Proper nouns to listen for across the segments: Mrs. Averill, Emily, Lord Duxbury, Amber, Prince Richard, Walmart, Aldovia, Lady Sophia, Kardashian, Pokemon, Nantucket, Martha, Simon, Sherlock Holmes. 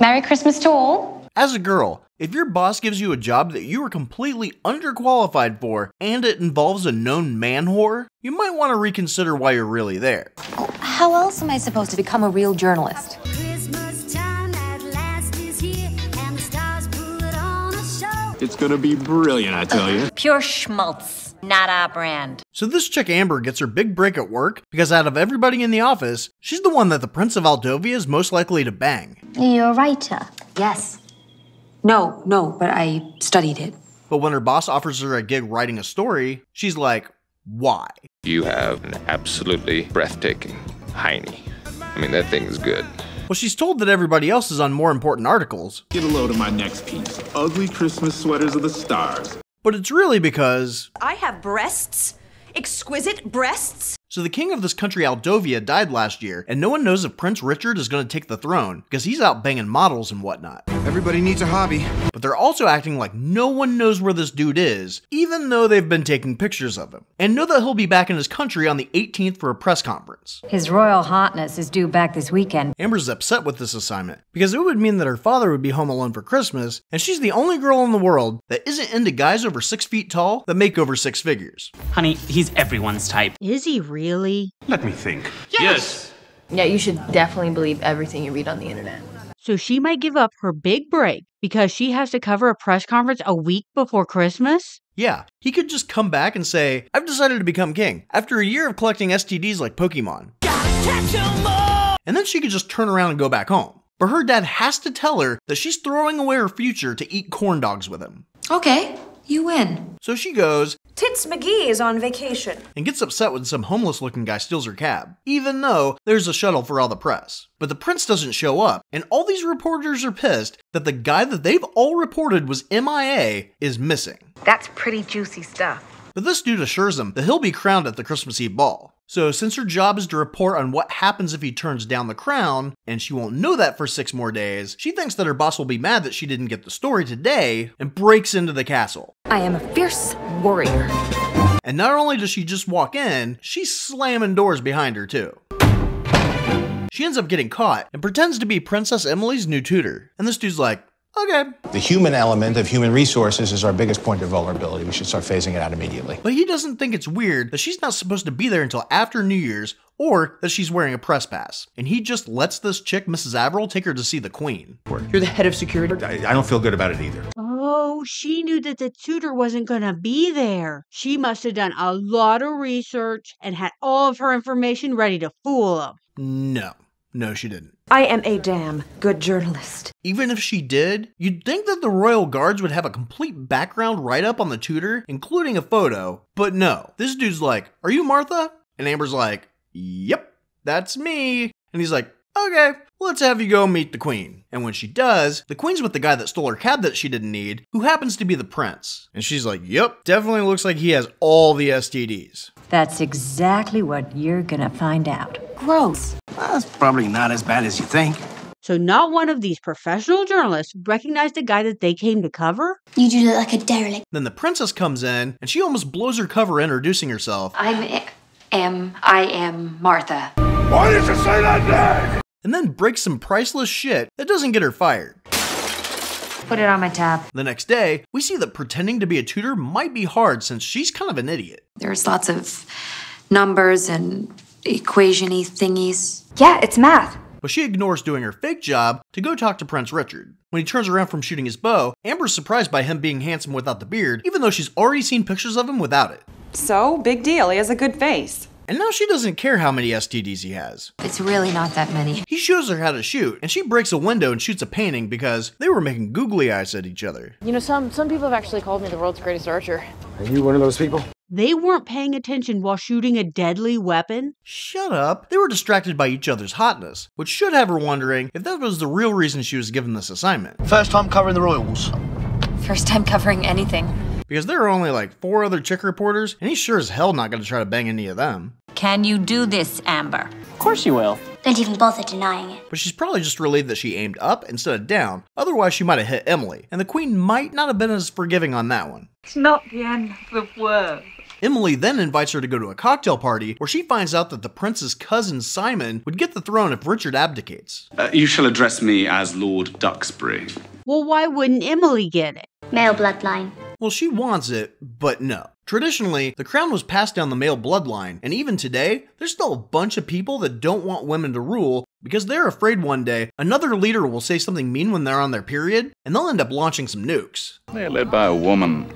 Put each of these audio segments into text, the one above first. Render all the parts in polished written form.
Merry Christmas to all. As a girl, if your boss gives you a job that you are completely underqualified for and it involves a known man-whore, you might want to reconsider why you're really there. Oh, how else am I supposed to become a real journalist? It's gonna be brilliant, I tell you. Pure schmaltz, not our brand. So this chick Amber gets her big break at work because out of everybody in the office, she's the one that the Prince of Aldovia is most likely to bang. You're a writer. Yes. No, but I studied it. But when her boss offers her a gig writing a story, she's like, why? You have an absolutely breathtaking hiney. I mean, that thing's good. Well, she's told that everybody else is on more important articles. Get a load of my next piece. Ugly Christmas sweaters of the stars. But it's really because I have breasts. Exquisite breasts. So the king of this country, Aldovia, died last year, and no one knows if Prince Richard is going to take the throne, because he's out banging models and whatnot. Everybody needs a hobby. But they're also acting like no one knows where this dude is, even though they've been taking pictures of him. And know that he'll be back in his country on the 18th for a press conference. His royal hotness is due back this weekend. Amber's upset with this assignment, because it would mean that her father would be home alone for Christmas, and she's the only girl in the world that isn't into guys over 6 feet tall that make over six figures. Honey, he's everyone's type. Is he really? Let me think. Yes! Yeah, you should definitely believe everything you read on the internet. So she might give up her big break because she has to cover a press conference a week before Christmas? Yeah, he could just come back and say, I've decided to become king after a year of collecting STDs like Pokemon. Gotta catch 'em all! And then she could just turn around and go back home. But her dad has to tell her that she's throwing away her future to eat corn dogs with him. Okay, you win. So she goes, Tits McGee is on vacation, and gets upset when some homeless-looking guy steals her cab, even though there's a shuttle for all the press. But the prince doesn't show up, and all these reporters are pissed that the guy that they've all reported was MIA is missing. That's pretty juicy stuff. But this dude assures them that he'll be crowned at the Christmas Eve ball. So since her job is to report on what happens if he turns down the crown, and she won't know that for 6 more days, she thinks that her boss will be mad that she didn't get the story today, and breaks into the castle. I am a fierce warrior. And not only does she just walk in, she's slamming doors behind her too. She ends up getting caught and pretends to be Princess Emily's new tutor. And this dude's like, okay. The human element of human resources is our biggest point of vulnerability. We should start phasing it out immediately. But he doesn't think it's weird that she's not supposed to be there until after New Year's or that she's wearing a press pass. And he just lets this chick, Mrs. Averill, take her to see the queen. You're the head of security. I don't feel good about it either. Oh, she knew that the tutor wasn't going to be there. She must have done a lot of research and had all of her information ready to fool him. No, she didn't. I am a damn good journalist. Even if she did, you'd think that the royal guards would have a complete background write-up on the tutor, including a photo, but no. This dude's like, are you Martha? And Amber's like, yep, that's me. And he's like, okay, let's have you go meet the queen. And when she does, the queen's with the guy that stole her cab that she didn't need, who happens to be the prince. And she's like, yep, definitely looks like he has all the STDs. That's exactly what you're gonna find out. Gross. Well, it's probably not as bad as you think. So not one of these professional journalists recognized the guy that they came to cover? You do look like a derelict. Then the princess comes in, and she almost blows her cover introducing herself. I am Martha. Why did you say that name? And then breaks some priceless shit that doesn't get her fired. Put it on my tab. The next day, we see that pretending to be a tutor might be hard since she's kind of an idiot. There's lots of numbers and equation-y thingies. Yeah, it's math. But she ignores doing her fake job to go talk to Prince Richard. When he turns around from shooting his bow, Amber's surprised by him being handsome without the beard, even though she's already seen pictures of him without it. So, big deal, he has a good face. And now she doesn't care how many STDs he has. It's really not that many. He shows her how to shoot, and she breaks a window and shoots a painting because they were making googly eyes at each other. You know, some people have actually called me the world's greatest archer. Are you one of those people? They weren't paying attention while shooting a deadly weapon? Shut up. They were distracted by each other's hotness, which should have her wondering if that was the real reason she was given this assignment. First time covering the royals. First time covering anything. Because there are only like 4 other chick reporters, and he's sure as hell not going to try to bang any of them. Can you do this, Amber? Of course you will. Don't even bother denying it. But she's probably just relieved that she aimed up instead of down, otherwise she might have hit Emily, and the queen might not have been as forgiving on that one. It's not the end of the world. Emily then invites her to go to a cocktail party where she finds out that the prince's cousin Simon would get the throne if Richard abdicates. You shall address me as Lord Duxbury. Well, why wouldn't Emily get it? Male bloodline. Well, she wants it, but no. Traditionally, the crown was passed down the male bloodline, and even today, there's still a bunch of people that don't want women to rule because they're afraid one day another leader will say something mean when they're on their period, and they'll end up launching some nukes. They're led by a woman.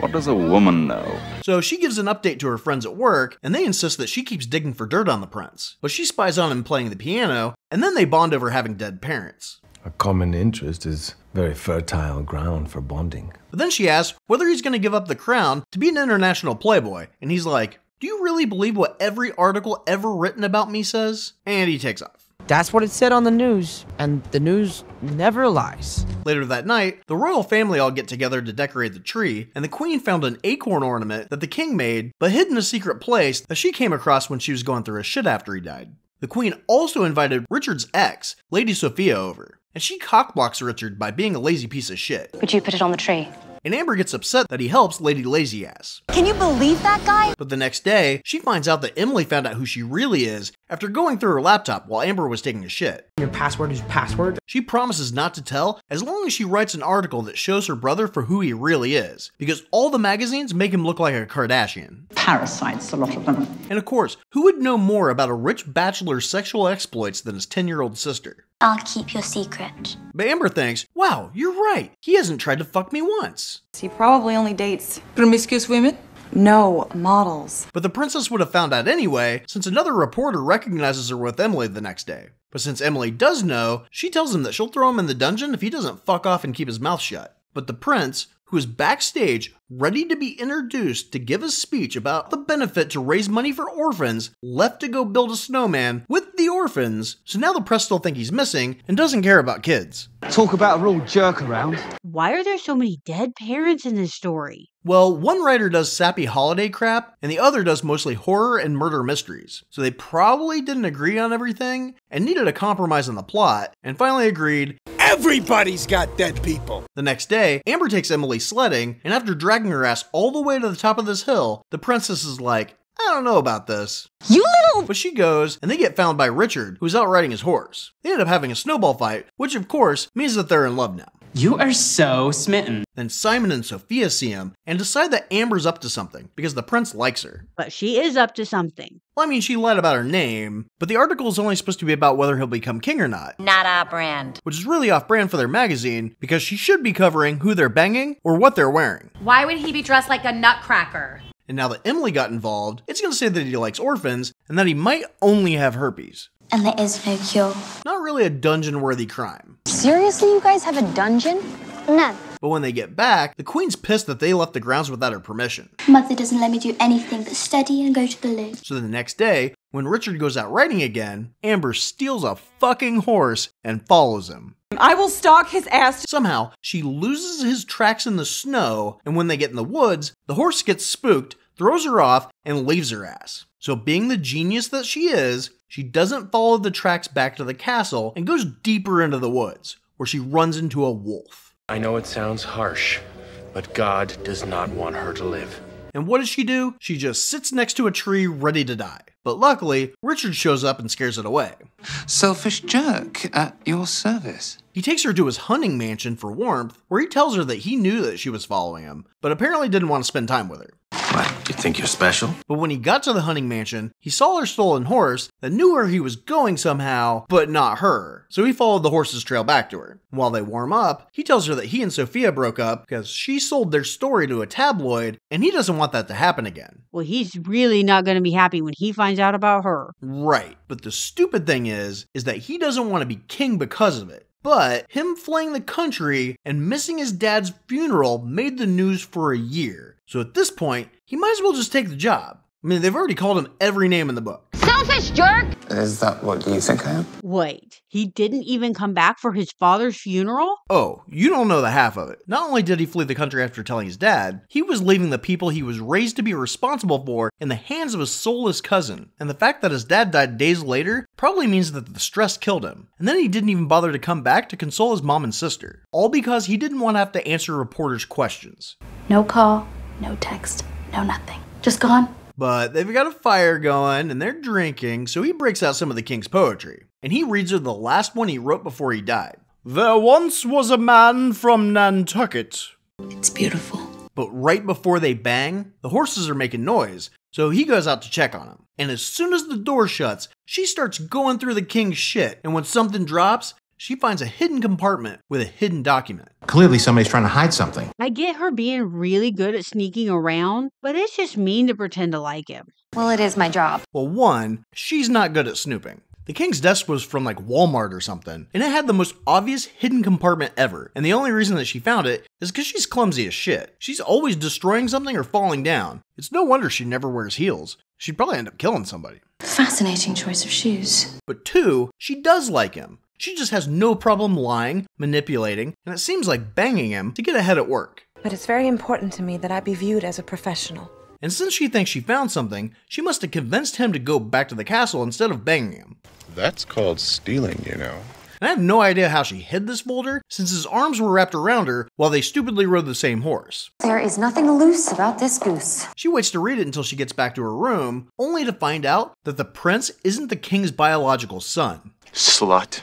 What does a woman know? So she gives an update to her friends at work, and they insist that she keeps digging for dirt on the prince. But she spies on him playing the piano, and then they bond over having dead parents. A common interest is very fertile ground for bonding. But then she asks whether he's going to give up the crown to be an international playboy, and he's like, "Do you really believe what every article ever written about me says?" And he takes off. That's what it said on the news, and the news never lies. Later that night, the royal family all get together to decorate the tree, and the queen found an acorn ornament that the king made, but hid in a secret place that she came across when she was going through his shit after he died. The queen also invited Richard's ex, Lady Sophia, over, and she cockblocks Richard by being a lazy piece of shit. Would you put it on the tree? And Amber gets upset that he helps Lady Lazy Ass. Can you believe that guy? But the next day, she finds out that Emily found out who she really is after going through her laptop while Amber was taking a shit. Your password is your password? She promises not to tell as long as she writes an article that shows her brother for who he really is, because all the magazines make him look like a Kardashian. Parasites, a lot of them. And of course, who would know more about a rich bachelor's sexual exploits than his 10-year-old sister? I'll keep your secret. But Amber thinks, wow, you're right. He hasn't tried to fuck me once. He probably only dates promiscuous women? No, models. But the princess would have found out anyway, since another reporter recognizes her with Emily the next day. But since Emily does know, she tells him that she'll throw him in the dungeon if he doesn't fuck off and keep his mouth shut. But the prince, who is backstage, ready to be introduced to give a speech about the benefit to raise money for orphans, left to go build a snowman with the orphans, so now the press still think he's missing and doesn't care about kids. Talk about a real jerk around. Why are there so many dead parents in this story? Well, one writer does sappy holiday crap, and the other does mostly horror and murder mysteries. So they probably didn't agree on everything, and needed a compromise on the plot, and finally agreed, everybody's got dead people! The next day, Amber takes Emily sledding, and after dragging her ass all the way to the top of this hill, the princess is like, I don't know about this. You little! But she goes, and they get found by Richard, who's out riding his horse. They end up having a snowball fight, which of course means that they're in love now. You are so smitten. Then Simon and Sophia see him and decide that Amber's up to something because the prince likes her. But she is up to something. Well, I mean, she lied about her name, but the article is only supposed to be about whether he'll become king or not. Not our brand. Which is really off-brand for their magazine because she should be covering who they're banging or what they're wearing. Why would he be dressed like a nutcracker? And now that Emily got involved, it's going to say that he likes orphans and that he might only have herpes. And there is no cure. Not really a dungeon-worthy crime. Seriously, you guys have a dungeon? No. But when they get back, the queen's pissed that they left the grounds without her permission. Mother doesn't let me do anything but study and go to the loo. So the next day, when Richard goes out riding again, Amber steals a fucking horse and follows him. I will stalk his ass. Somehow, she loses his tracks in the snow, and when they get in the woods, the horse gets spooked, throws her off, and leaves her ass. So being the genius that she is, she doesn't follow the tracks back to the castle and goes deeper into the woods, where she runs into a wolf. I know it sounds harsh, but God does not want her to live. And what does she do? She just sits next to a tree ready to die. But luckily, Richard shows up and scares it away. Selfish jerk at your service. He takes her to his hunting mansion for warmth, where he tells her that he knew that she was following him, but apparently didn't want to spend time with her. What, you think you're special? But when he got to the hunting mansion, he saw her stolen horse that knew where he was going somehow, but not her. So he followed the horse's trail back to her. While they warm up, he tells her that he and Sophia broke up because she sold their story to a tabloid, and he doesn't want that to happen again. Well, he's really not going to be happy when he finds out about her. Right. But the stupid thing is that he doesn't want to be king because of it. But him fleeing the country and missing his dad's funeral made the news for a year. So at this point, he might as well just take the job. I mean, they've already called him every name in the book. Selfish jerk! Is that what you think I am? Wait, he didn't even come back for his father's funeral? Oh, you don't know the half of it. Not only did he flee the country after telling his dad, he was leaving the people he was raised to be responsible for in the hands of his soulless cousin. And the fact that his dad died days later probably means that the stress killed him. And then he didn't even bother to come back to console his mom and sister. All because he didn't want to have to answer reporters' questions. No call, no text, no nothing. Just gone? But they've got a fire going and they're drinking, so he breaks out some of the king's poetry. And he reads her the last one he wrote before he died. There once was a man from Nantucket. It's beautiful. But right before they bang, the horses are making noise, so he goes out to check on him. And as soon as the door shuts, she starts going through the king's shit. And when something drops, she finds a hidden compartment with a hidden document. Clearly somebody's trying to hide something. I get her being really good at sneaking around, but it's just mean to pretend to like him. Well, it is my job. Well, one, she's not good at snooping. The king's desk was from like Walmart or something, and it had the most obvious hidden compartment ever. And the only reason that she found it is because she's clumsy as shit. She's always destroying something or falling down. It's no wonder she never wears heels. She'd probably end up killing somebody. Fascinating choice of shoes. But two, she does like him. She just has no problem lying, manipulating, and it seems like banging him to get ahead at work. But it's very important to me that I be viewed as a professional. And since she thinks she found something, she must have convinced him to go back to the castle instead of banging him. That's called stealing, you know. And I have no idea how she hid this folder, since his arms were wrapped around her while they stupidly rode the same horse. There is nothing loose about this goose. She waits to read it until she gets back to her room, only to find out that the prince isn't the king's biological son. Slut.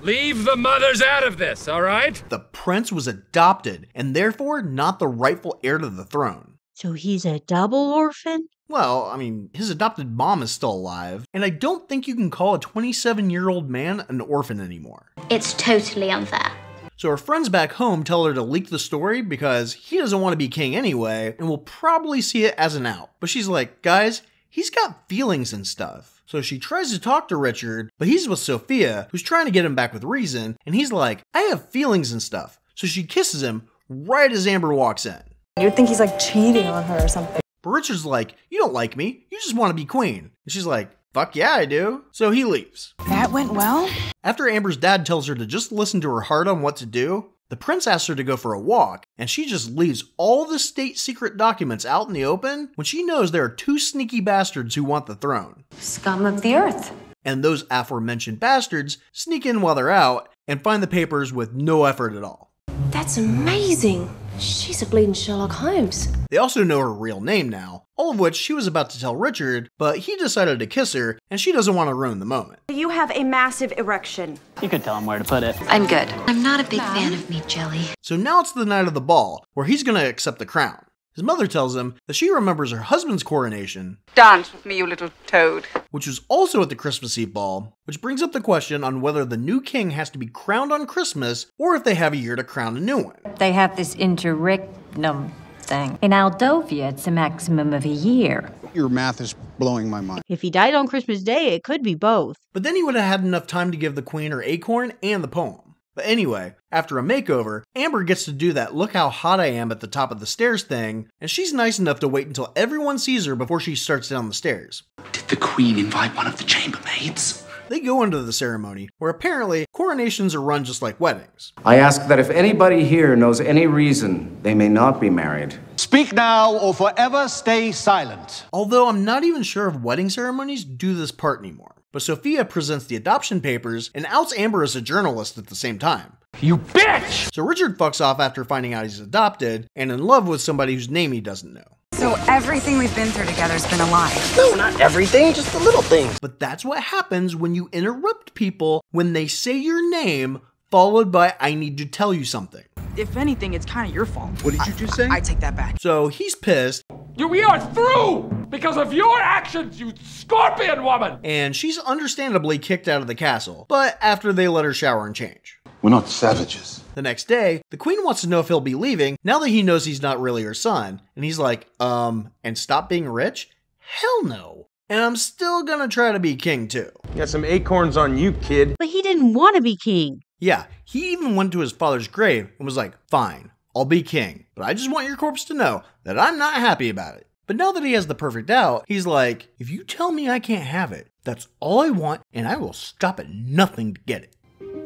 Leave the mothers out of this, all right? The prince was adopted, and therefore not the rightful heir to the throne. So he's a double orphan? Well, I mean, his adopted mom is still alive, and I don't think you can call a 27-year-old man an orphan anymore. It's totally unfair. So her friends back home tell her to leak the story because he doesn't want to be king anyway, and will probably see it as an out. But she's like, guys, he's got feelings and stuff. So she tries to talk to Richard, but he's with Sophia, who's trying to get him back with reason, and he's like, I have feelings and stuff. So she kisses him right as Amber walks in. You'd think he's like cheating on her or something. But Richard's like, you don't like me, you just want to be queen. And she's like, fuck yeah, I do. So he leaves. That went well? After Amber's dad tells her to just listen to her heart on what to do, the prince asks her to go for a walk, and she just leaves all the state secret documents out in the open when she knows there are two sneaky bastards who want the throne. Scum of the earth. And those aforementioned bastards sneak in while they're out and find the papers with no effort at all. That's amazing. She's a bleeding Sherlock Holmes. They also know her real name now, all of which she was about to tell Richard, but he decided to kiss her, and she doesn't want to ruin the moment. You have a massive erection. You could tell him where to put it. I'm good. I'm not a big fan of meat jelly. So now it's the night of the ball, where he's going to accept the crown. His mother tells him that she remembers her husband's coronation. Dance with me, you little toad. Which was also at the Christmas Eve ball, which brings up the question on whether the new king has to be crowned on Christmas or if they have a year to crown a new one. They have this interregnum thing. In Aldovia, it's a maximum of a year. Your math is blowing my mind. If he died on Christmas Day, it could be both. But then he would have had enough time to give the queen her acorn and the poem. But anyway, after a makeover, Amber gets to do that look how hot I am at the top of the stairs thing, and she's nice enough to wait until everyone sees her before she starts down the stairs. Did the queen invite one of the chambermaids? They go into the ceremony, where apparently coronations are run just like weddings. I ask that if anybody here knows any reason they may not be married, speak now or forever stay silent. Although I'm not even sure if wedding ceremonies do this part anymore. But Sophia presents the adoption papers and outs Amber as a journalist at the same time. You bitch! So Richard fucks off after finding out he's adopted and in love with somebody whose name he doesn't know. So everything we've been through together's been a lie. No, not everything, just the little things. But that's what happens when you interrupt people when they say your name, followed by, I need to tell you something. If anything, it's kind of your fault. What did you just say? I take that back. So he's pissed. We are through because of your actions, you scorpion woman. And she's understandably kicked out of the castle, but after they let her shower and change. We're not savages. The next day, the queen wants to know if he'll be leaving now that he knows he's not really her son. And he's like, and stop being rich? Hell no. And I'm still gonna try to be king too. You got some acorns on you, kid. But he didn't want to be king. Yeah, he even went to his father's grave and was like, fine, I'll be king, but I just want your corpse to know that I'm not happy about it. But now that he has the perfect out, he's like, if you tell me I can't have it, that's all I want, and I will stop at nothing to get it.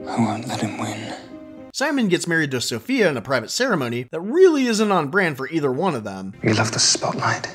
I won't let him win. Simon gets married to Sophia in a private ceremony that really isn't on brand for either one of them. You love the spotlight,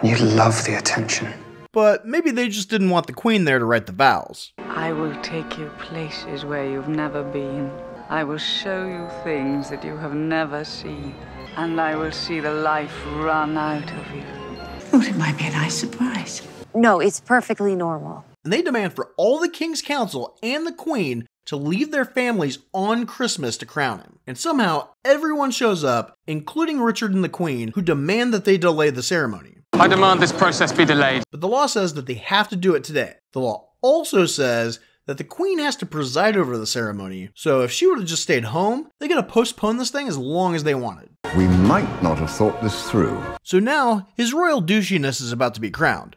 and you love the attention. But maybe they just didn't want the queen there to write the vows. I will take you places where you've never been. I will show you things that you have never seen. And I will see the life run out of you. thought it might be a nice surprise. No, it's perfectly normal. And they demand for all the King's Council and the Queen to leave their families on Christmas to crown him. And somehow, everyone shows up, including Richard and the Queen, who demand that they delay the ceremony. I demand this process be delayed. But the law says that they have to do it today. The law also says that the Queen has to preside over the ceremony, so if she would have just stayed home, they could have postponed this thing as long as they wanted. We might not have thought this through. So now, his royal douchiness is about to be crowned.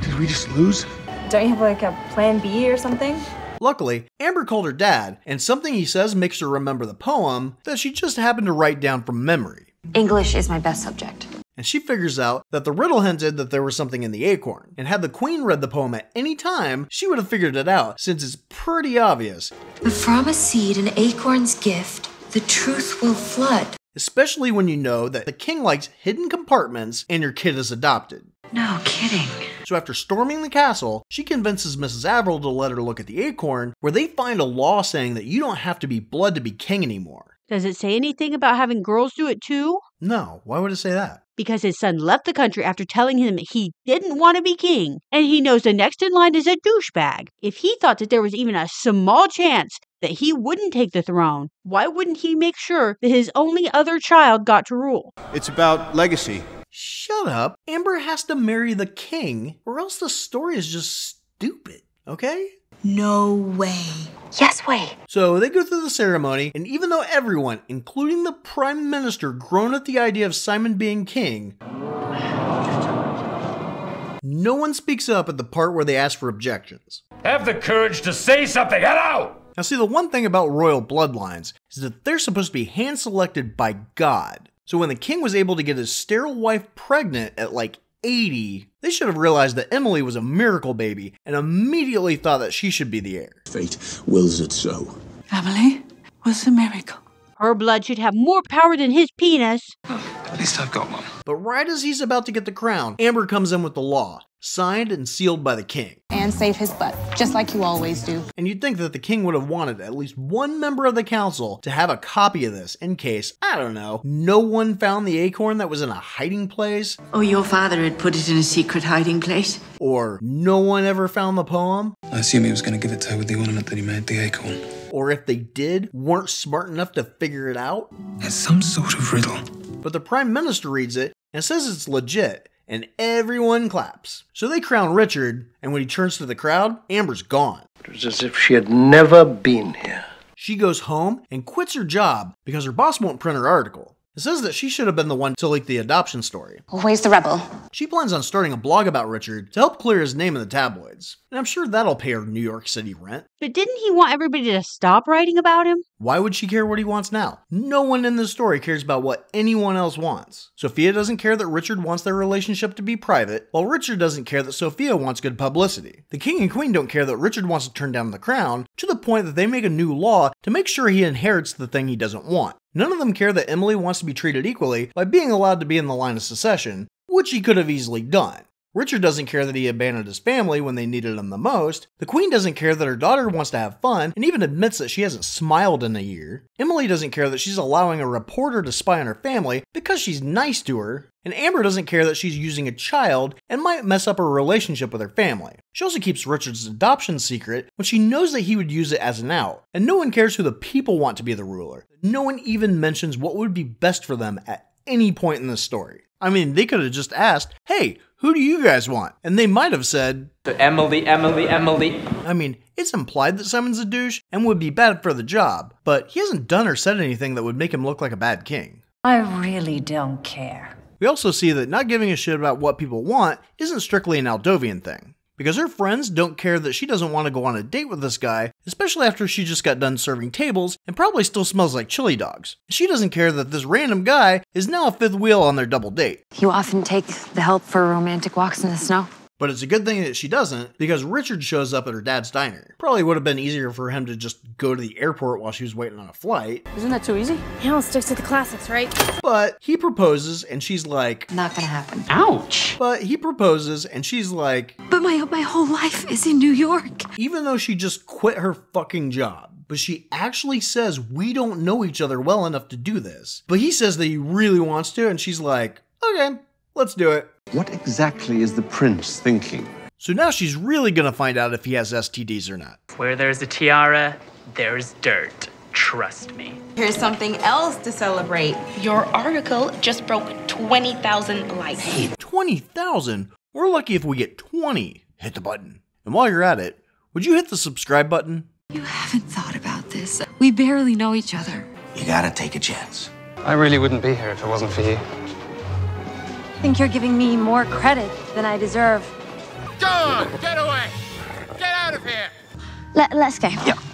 Did we just lose? Don't you have like a plan B or something? Luckily, Amber called her dad, and something he says makes her remember the poem that she just happened to write down from memory. English is my best subject. And she figures out that the riddle hinted that there was something in the acorn. And had the Queen read the poem at any time, she would have figured it out, since it's pretty obvious. But from a seed, an acorn's gift, the truth will flood. Especially when you know that the king likes hidden compartments and your kid is adopted. No kidding. So after storming the castle, she convinces Mrs. Averill to let her look at the acorn, where they find a law saying that you don't have to be blood to be king anymore. Does it say anything about having girls do it too? No, why would it say that? Because his son left the country after telling him he didn't want to be king, and he knows the next in line is a douchebag. If he thought that there was even a small chance that he wouldn't take the throne, why wouldn't he make sure that his only other child got to rule? It's about legacy. Shut up. Amber has to marry the king, or else the story is just stupid, okay? No way. Yes way. So they go through the ceremony, and even though everyone, including the Prime Minister, groaned at the idea of Simon being king, no one speaks up at the part where they ask for objections. Have the courage to say something. Hello! Now see, the one thing about royal bloodlines is that they're supposed to be hand-selected by God. So when the king was able to get his sterile wife pregnant at like 80, they should have realized that Emily was a miracle baby and immediately thought that she should be the heir. Fate wills it so. Emily was a miracle. Her blood should have more power than his penis. Oh, at least I've got one. But right as he's about to get the crown, Amber comes in with the law, signed and sealed by the king. And save his butt, just like you always do. And you'd think that the king would have wanted at least one member of the council to have a copy of this in case, I don't know, no one found the acorn that was in a hiding place. Oh, your father had put it in a secret hiding place. Or no one ever found the poem. I assume he was going to give it to her with the ornament that he made the acorn. Or if they did, weren't smart enough to figure it out. It's some sort of riddle. But the Prime Minister reads it and says it's legit, and everyone claps. So they crown Richard, and when he turns to the crowd, Amber's gone. It was as if she had never been here. She goes home and quits her job because her boss won't print her article. It says that she should have been the one to leak the adoption story. Always the rebel. She plans on starting a blog about Richard to help clear his name in the tabloids. And I'm sure that'll pay her New York City rent. But didn't he want everybody to stop writing about him? Why would she care what he wants now? No one in this story cares about what anyone else wants. Sophia doesn't care that Richard wants their relationship to be private, while Richard doesn't care that Sophia wants good publicity. The king and queen don't care that Richard wants to turn down the crown, to the point that they make a new law to make sure he inherits the thing he doesn't want. None of them care that Emily wants to be treated equally by being allowed to be in the line of succession, which he could have easily done. Richard doesn't care that he abandoned his family when they needed him the most. The Queen doesn't care that her daughter wants to have fun and even admits that she hasn't smiled in a year. Emily doesn't care that she's allowing a reporter to spy on her family because she's nice to her. And Amber doesn't care that she's using a child and might mess up her relationship with her family. She also keeps Richard's adoption secret when she knows that he would use it as an out. And no one cares who the people want to be the ruler. No one even mentions what would be best for them at any point in this story. I mean, they could have just asked, hey, who do you guys want? And they might have said, Emily, Emily, Emily. I mean, it's implied that Simon's a douche and would be bad for the job, but he hasn't done or said anything that would make him look like a bad king. I really don't care. We also see that not giving a shit about what people want isn't strictly an Aldovian thing, because her friends don't care that she doesn't want to go on a date with this guy, especially after she just got done serving tables and probably still smells like chili dogs. She doesn't care that this random guy is now a fifth wheel on their double date. You often take the help for romantic walks in the snow. But it's a good thing that she doesn't, because Richard shows up at her dad's diner. Probably would have been easier for him to just go to the airport while she was waiting on a flight. Isn't that too easy? He only sticks to the classics, right? But he proposes and she's like, not gonna happen. Ouch. But he proposes and she's like, but my whole life is in New York. Even though she just quit her fucking job. But she actually says, we don't know each other well enough to do this. But he says that he really wants to, and she's like, okay. Let's do it. What exactly is the prince thinking? So now she's really gonna find out if he has STDs or not. Where there's a tiara, there's dirt. Trust me. Here's something else to celebrate. Your article just broke 20,000 likes. Hey, 20,000? We're lucky if we get 20. Hit the button. And while you're at it, would you hit the subscribe button? You haven't thought about this. We barely know each other. You gotta take a chance. I really wouldn't be here if it wasn't for you. I think you're giving me more credit than I deserve. Go! Get away! Get out of here! Let's go. Yeah.